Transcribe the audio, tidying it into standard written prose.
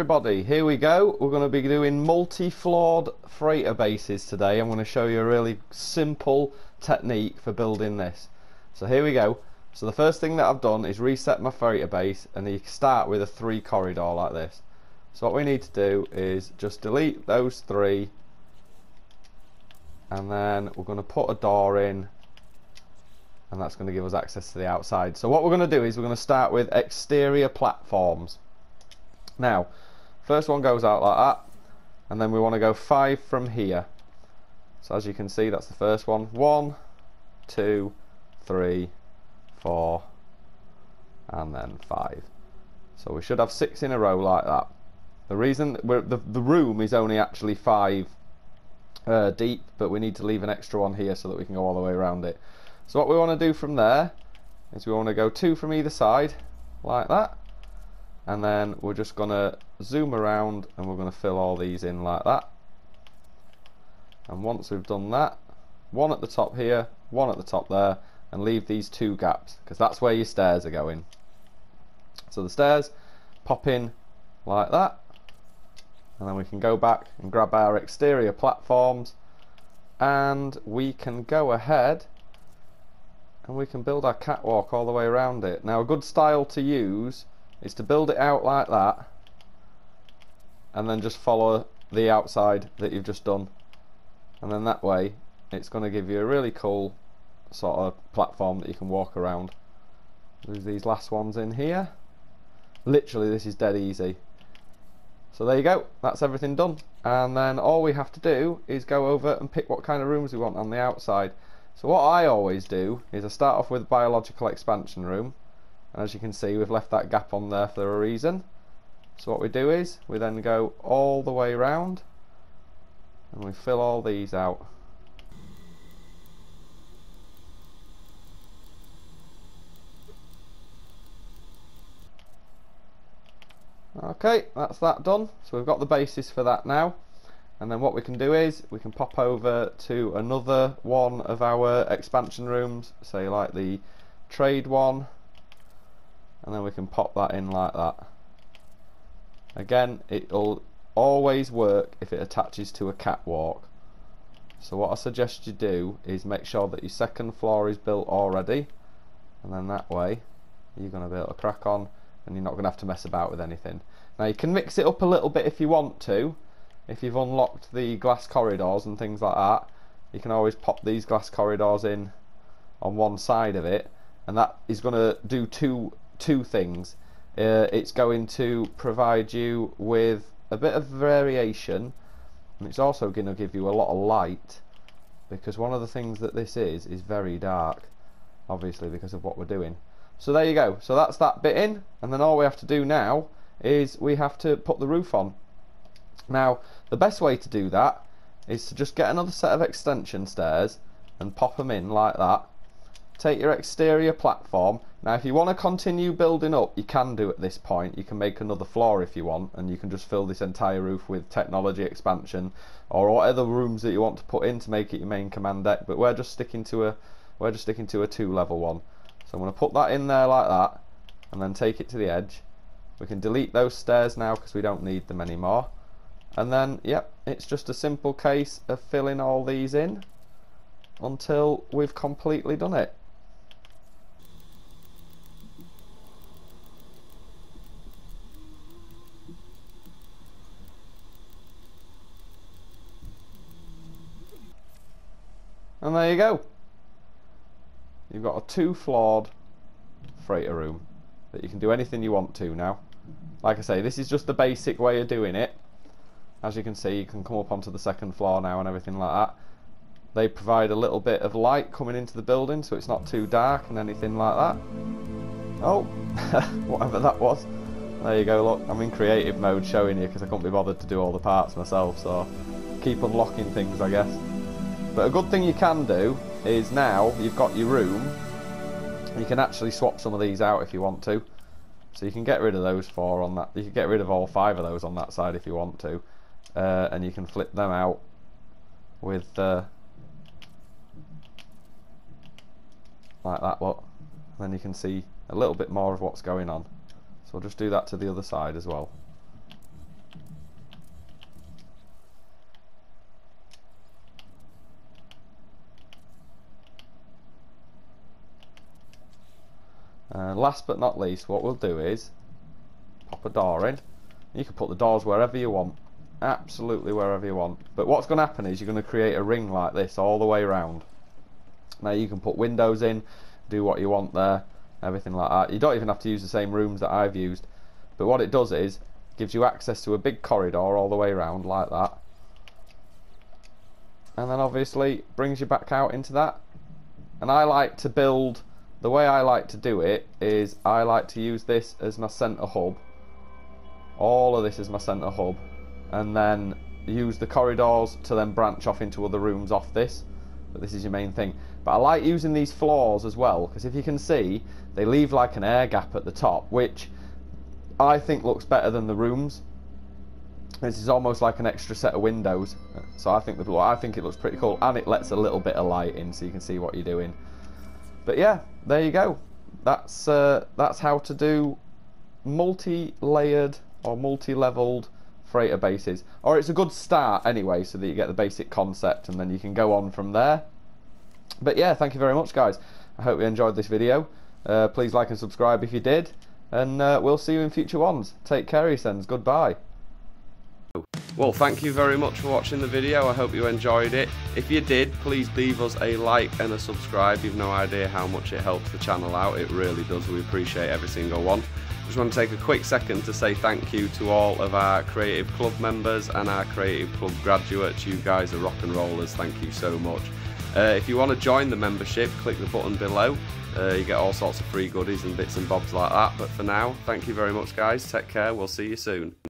everybody, here we go. We're going to be doing multi-floored freighter bases today. I'm going to show you a really simple technique for building this. So here we go. So the first thing that I've done is reset my freighter base, and you start with a 3 corridor like this. So what we need to do is just delete those 3, and then we're going to put a door in, and that's going to give us access to the outside. So what we're going to do is we're going to start with exterior platforms. Now, first one goes out like that, and then we want to go 5 from here. So as you can see, that's the first one. 1, 2, 3, 4, and then 5. So we should have 6 in a row like that. The reason the room is only actually 5 deep, but we need to leave an extra one here so that we can go all the way around it. So what we want to do from there is we want to go 2 from either side like that. And then we're just going to zoom around and we're going to fill all these in like that. And once we've done that, 1 at the top here, 1 at the top there, and leave these 2 gaps because that's where your stairs are going. So the stairs pop in like that, and then we can go back and grab our exterior platforms, and we can go ahead and we can build our catwalk all the way around it. Now, a good style to use is to build it out like that and then just follow the outside that you've just done, and then that way it's going to give you a really cool sort of platform that you can walk around. There's these last ones in here. Literally, this is dead easy. So there you go, that's everything done, and then all we have to do is go over and pick what kind of rooms we want on the outside. So what I always do is I start off with biological expansion room. And as you can see, we've left that gap on there for a reason. So what we do is we then go all the way around and we fill all these out. Okay, that's that done. So we've got the basis for that now. And then what we can do is we can pop over to another one of our expansion rooms, say like the trade one. And then we can pop that in like that. Again, it'll always work if it attaches to a catwalk. So what I suggest you do is make sure that your second floor is built already, and then that way you're going to be able to crack on and you're not going to have to mess about with anything. Now, you can mix it up a little bit if you want to. If you've unlocked the glass corridors and things like that, you can always pop these glass corridors in on one side of it, and that is going to do two things. It's going to provide you with a bit of variation, and it's also going to give you a lot of light, because one of the things that this is very dark, obviously, because of what we're doing. So there you go. So that's that bit in, and then all we have to do now is we have to put the roof on. Now, the best way to do that is to just get another set of extension stairs and pop them in like that. Take your exterior platform. Now, if you want to continue building up, you can do at this point. You can make another floor if you want, and you can just fill this entire roof with technology expansion or whatever rooms that you want to put in to make it your main command deck. But we're just sticking to a 2-level one. So I'm going to put that in there like that, and then take it to the edge. We can delete those stairs now because we don't need them anymore. And then, yep, it's just a simple case of filling all these in until we've completely done it. And there you go. You've got a 2-floored freighter room that you can do anything you want to now. Like I say, this is just the basic way of doing it. As you can see, you can come up onto the second floor now and everything like that. They provide a little bit of light coming into the building so it's not too dark and anything like that. Oh, whatever that was. There you go, look, I'm in creative mode showing you because I couldn't be bothered to do all the parts myself, so keep unlocking things, I guess. But a good thing you can do is now you've got your room, you can actually swap some of these out if you want to. So you can get rid of those 4 on that. You can get rid of all 5 of those on that side if you want to, and you can flip them out with like that, look. And then you can see a little bit more of what's going on. So I'll just do that to the other side as well. Last but not least, what we'll do is pop a door in. You can put the doors wherever you want, absolutely wherever you want, but what's going to happen is you're going to create a ring like this all the way around. Now you can put windows in, do what you want there, everything like that. You don't even have to use the same rooms that I've used, but what it does is gives you access to a big corridor all the way around like that, and then obviously brings you back out into that. And I like to build, the way I like to do it is I like to use this as my centre hub, all of this is my centre hub, and then use the corridors to then branch off into other rooms off this, but this is your main thing. But I like using these floors as well, because if you can see, they leave like an air gap at the top, which I think looks better than the rooms. This is almost like an extra set of windows, so I think it looks pretty cool, and it lets a little bit of light in so you can see what you're doing. But yeah, there you go. That's how to do multi-layered or multi-leveled freighter bases, or it's a good start anyway, so that you get the basic concept and then you can go on from there. But yeah, thank you very much guys, I hope you enjoyed this video. Please like and subscribe if you did, and we'll see you in future ones. Take care, Esens. Goodbye. Well, thank you very much for watching the video. I hope you enjoyed it. If you did, please leave us a like and a subscribe. You've no idea how much it helps the channel out. It really does. We appreciate every single one. Just want to take a quick second to say thank you to all of our Creative Club members and our Creative Club graduates. You guys are rock and rollers. Thank you so much. If you want to join the membership, click the button below. You get all sorts of free goodies and bits and bobs like that. But for now, thank you very much guys. Take care. We'll see you soon.